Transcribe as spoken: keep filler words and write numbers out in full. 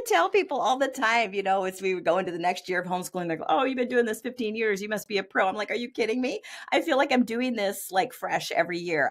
would tell people all the time, you know, as we would go into the next year of homeschooling, they're like, oh, you've been doing this fifteen years. You must be a pro. I'm like, are you kidding me? I feel like I'm doing this like fresh every year.